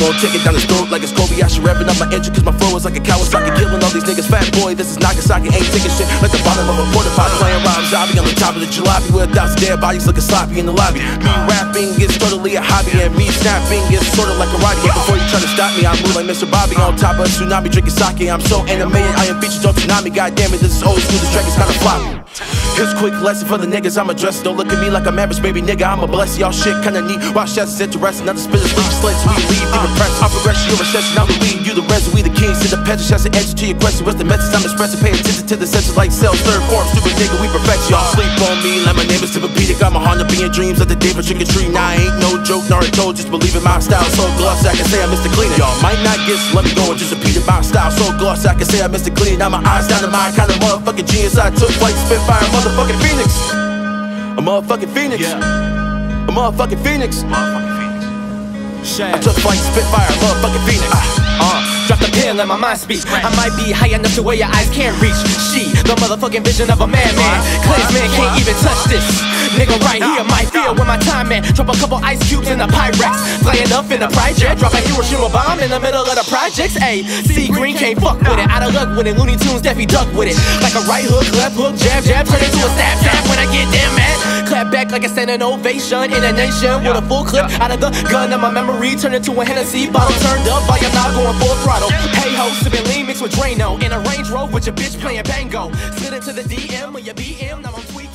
gon' take it down his throat like it's Kobe. I should revving up my engine cause my flow is like a Kawasaki, killing all these niggas. Fat boy, this is Nagasaki, ain't taking shit like the bottom of a porta potty. Playing rhymes, I be on the top of the jalopy with thousands dead bodies looking sloppy in the lobby. Me rapping is totally a hobby and me snapping is sorta like karate. And before you try to stop me, I move like Mr. Bobby on top of a tsunami drinking sake. I'm so animated, I am featured on Tsunami. Goddamn it, this is old school, this track is kinda floppy. Here's a quick lesson for the niggas I'm addressing. Don't look at me like I'm average, baby nigga, I'm a bless. Y'all shit kinda neat, watch that's interesting. Not the spitters, leave slits, we leave the repressed. I'll progress your recession, I'll leave you the resin. We the kings to the peasants, shots an answer to your question. What's the message I'm expressing? Pay attention to the senses like cells, third form, stupid nigga, we perfect. Y'all sleep on me, like my name is Tempopedic. I'm a Honda B in dreams, like the David Trick or Treat. Nah, I ain't no joke, Naruto, just believe in my style. So gloss, I can say I missed the cleaning. Y'all might not get, so let me go and just repeat it. My style, so gloss, I can say I missed the cleaning. Now my eyes down to my kind of motherfucking genius. I took flight, spit fire, motherfucking Phoenix. A motherfucking Phoenix. Yeah. A motherfucking Phoenix. Motherfucking Phoenix. I took flight, spit fire, motherfucking Phoenix. Drop the pen, let my mind speak. I might be high enough to where your eyes can't reach. She, the motherfucking vision of a madman. Clansman can't even touch this. Nigga right here, my fear with my time, man. Drop a couple ice cubes in a Pyrex. Flying up in a pride jet. Drop a Hiroshima bomb in the middle of the projects. Ayy, see, Green can't fuck with it. Out of luck with it, Looney Tunes, Daffy Duck with it. Like a right hook, left hook, jab, jab, turn into a stab, stab when I get damn mad. Clap back like I stand an ovation in a nation with a full clip. Out of the gun of my memory, turn into a Hennessy bottle. Turned up, volume loud, going full throttle. Hey ho, sipping lean, mixed with Drano. In a Range Rover with your bitch playing bango. Slid into the DM or your BM, now I'm tweaking.